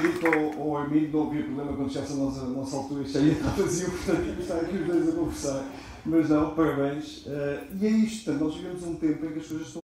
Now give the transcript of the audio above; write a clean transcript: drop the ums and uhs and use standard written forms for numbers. acredito ou em mim, não havia problema quando chegasse a nossa altura, já ia estar vazio, portanto ia estar aqui os dois a conversar. Mas não, parabéns. E é isto, portanto, nós vivemos um tempo em que as coisas estão